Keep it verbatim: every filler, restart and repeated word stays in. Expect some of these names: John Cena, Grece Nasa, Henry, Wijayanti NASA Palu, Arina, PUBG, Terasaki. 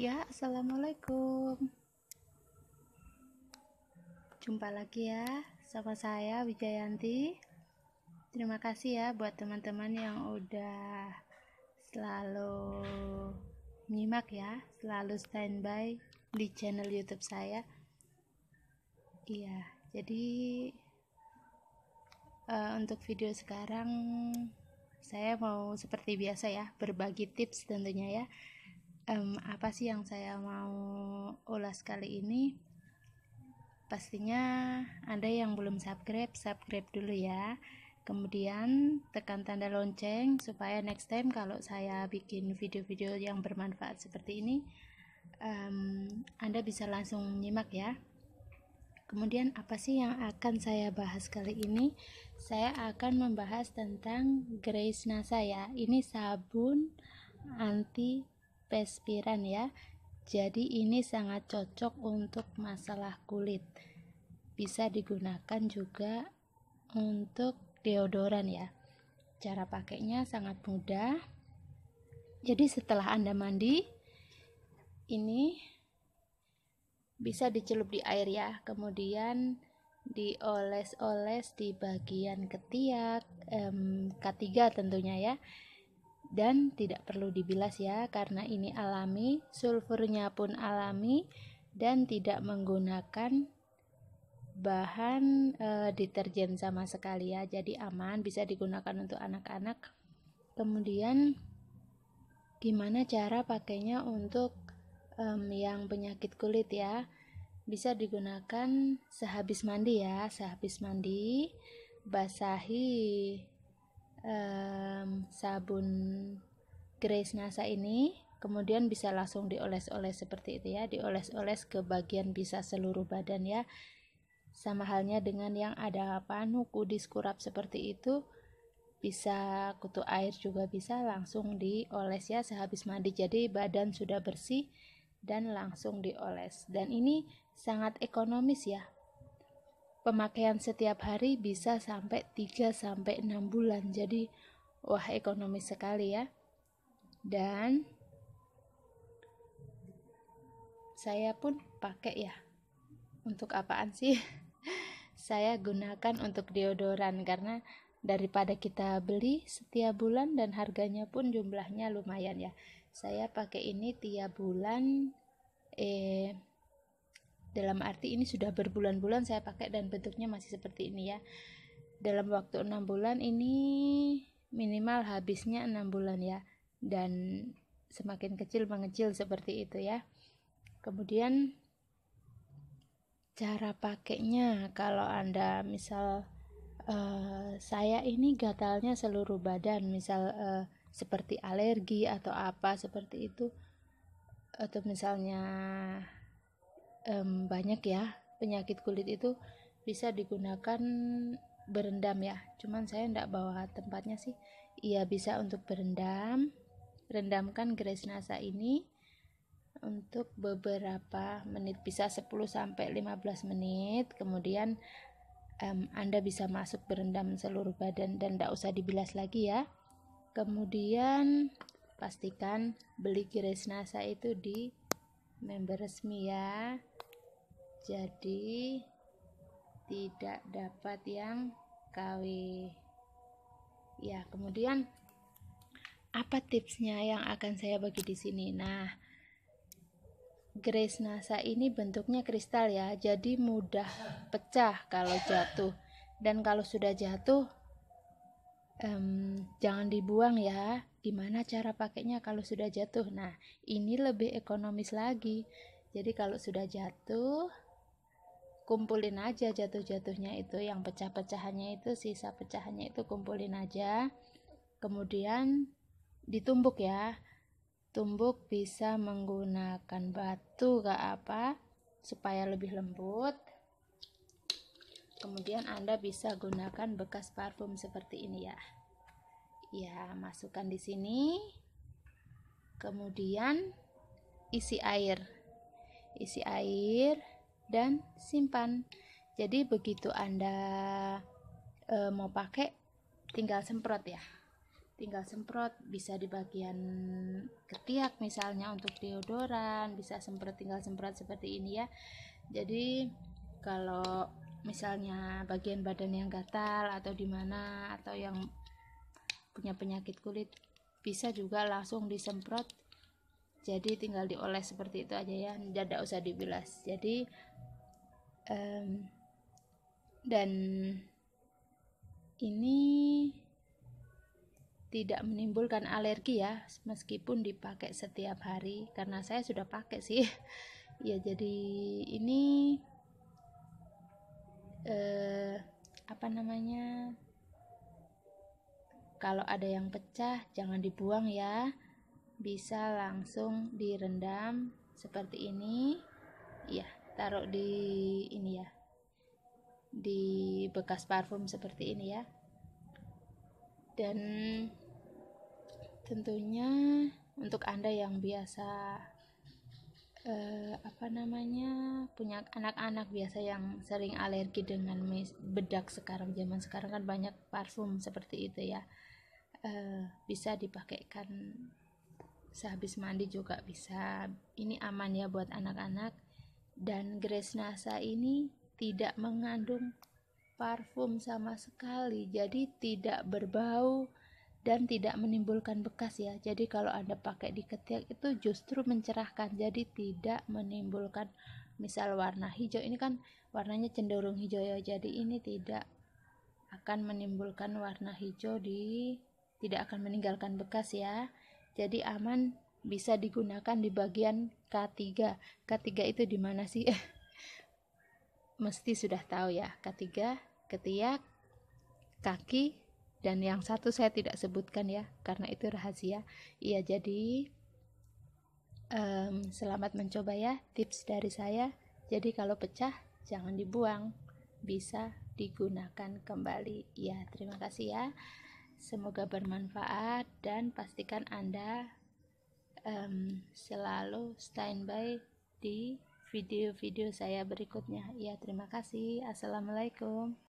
Ya, assalamualaikum. Jumpa lagi ya sama saya Wijayanti. Terima kasih ya buat teman-teman yang udah selalu menyimak ya, selalu standby di channel YouTube saya. Iya, jadi uh, untuk video sekarang saya mau seperti biasa ya, berbagi tips tentunya ya. Um, apa sih yang saya mau ulas kali ini? Pastinya Anda yang belum subscribe, subscribe dulu ya. Kemudian tekan tanda lonceng supaya next time kalau saya bikin video-video yang bermanfaat seperti ini, um, Anda bisa langsung nyimak ya. Kemudian apa sih yang akan saya bahas kali ini? Saya akan membahas tentang Grece Nasa ya. Ini sabun anti perspiran ya, jadi ini sangat cocok untuk masalah kulit, bisa digunakan juga untuk deodoran ya. Cara pakainya sangat mudah, jadi setelah Anda mandi ini bisa dicelup di air ya, kemudian dioles-oles di bagian ketiak, em, ketiga tentunya ya. Dan tidak perlu dibilas ya, karena ini alami, sulfurnya pun alami dan tidak menggunakan bahan e, deterjen sama sekali ya. Jadi aman, bisa digunakan untuk anak-anak. Kemudian gimana cara pakainya untuk e, yang penyakit kulit ya? Bisa digunakan sehabis mandi ya, sehabis mandi basahi Um, sabun Grece Nasa ini, kemudian bisa langsung dioles-oles seperti itu ya, dioles-oles ke bagian bisa seluruh badan ya. Sama halnya dengan yang ada panu, kudis, kurap seperti itu, bisa kutu air juga bisa langsung dioles ya sehabis mandi. Jadi badan sudah bersih dan langsung dioles, dan ini sangat ekonomis ya. Pemakaian setiap hari bisa sampai tiga sampai enam bulan. Jadi wah, ekonomis sekali ya. Dan saya pun pakai ya. Untuk apaan sih? Saya gunakan untuk deodoran, karena daripada kita beli setiap bulan dan harganya pun jumlahnya lumayan ya. Saya pakai ini tiap bulan, eh dalam arti ini sudah berbulan-bulan saya pakai dan bentuknya masih seperti ini ya. Dalam waktu enam bulan ini minimal habisnya enam bulan ya, dan semakin kecil mengecil seperti itu ya. Kemudian cara pakainya, kalau Anda misal uh, saya ini gatalnya seluruh badan, misal uh, seperti alergi atau apa seperti itu, atau misalnya Um, banyak ya penyakit kulit, itu bisa digunakan berendam ya. Cuman saya tidak bawa tempatnya sih. Iya, bisa untuk berendam, rendamkan Grece Nasa ini untuk beberapa menit, bisa sepuluh sampai lima belas menit. Kemudian um, Anda bisa masuk berendam seluruh badan dan tidak usah dibilas lagi ya. Kemudian pastikan beli Grece Nasa itu di member resmi ya, jadi tidak dapat yang K W ya. Kemudian apa tipsnya yang akan saya bagi di sini? Nah, Grece Nasa ini bentuknya kristal ya, jadi mudah pecah kalau jatuh, dan kalau sudah jatuh um, jangan dibuang ya. Gimana cara pakainya kalau sudah jatuh? Nah, ini lebih ekonomis lagi. Jadi kalau sudah jatuh, kumpulin aja jatuh-jatuhnya itu, yang pecah-pecahannya itu, sisa pecahannya itu kumpulin aja. Kemudian ditumbuk ya. Tumbuk bisa menggunakan batu gak apa, supaya lebih lembut. Kemudian Anda bisa gunakan bekas parfum seperti ini ya. Ya, masukkan di sini, kemudian isi air, isi air dan simpan. Jadi begitu Anda e, mau pakai, tinggal semprot ya, tinggal semprot, bisa di bagian ketiak misalnya untuk deodoran, bisa semprot, tinggal semprot seperti ini ya. Jadi kalau misalnya bagian badan yang gatal atau di mana, atau yang punya penyakit kulit, bisa juga langsung disemprot. Jadi tinggal dioles seperti itu aja ya, tidak usah dibilas. Jadi um, dan ini tidak menimbulkan alergi ya, meskipun dipakai setiap hari, karena saya sudah pakai sih ya. Jadi ini eh, apa namanya, kalau ada yang pecah jangan dibuang ya, bisa langsung direndam seperti ini ya, taruh di ini ya, di bekas parfum seperti ini ya. Dan tentunya untuk Anda yang biasa eh, apa namanya, punya anak-anak biasa yang sering alergi dengan bedak, sekarang zaman sekarang kan banyak parfum seperti itu ya, eh, bisa dipakaikan sehabis mandi juga bisa. Ini aman ya buat anak-anak. Dan Grece Nasa ini tidak mengandung parfum sama sekali, jadi tidak berbau dan tidak menimbulkan bekas ya. Jadi kalau Anda pakai di ketiak itu justru mencerahkan, jadi tidak menimbulkan misal warna hijau, ini kan warnanya cenderung hijau ya, jadi ini tidak akan menimbulkan warna hijau, di tidak akan meninggalkan bekas ya. Jadi aman, bisa digunakan di bagian K tiga. K tiga itu di mana sih? Mesti sudah tahu ya. K tiga, ketiak, kaki, dan yang satu saya tidak sebutkan ya, karena itu rahasia. Iya, jadi um, selamat mencoba ya, tips dari saya. Jadi kalau pecah jangan dibuang, bisa digunakan kembali. Ya, terima kasih ya. Semoga bermanfaat, dan pastikan Anda um, selalu standby di video-video saya berikutnya. Ya, terima kasih. Assalamualaikum.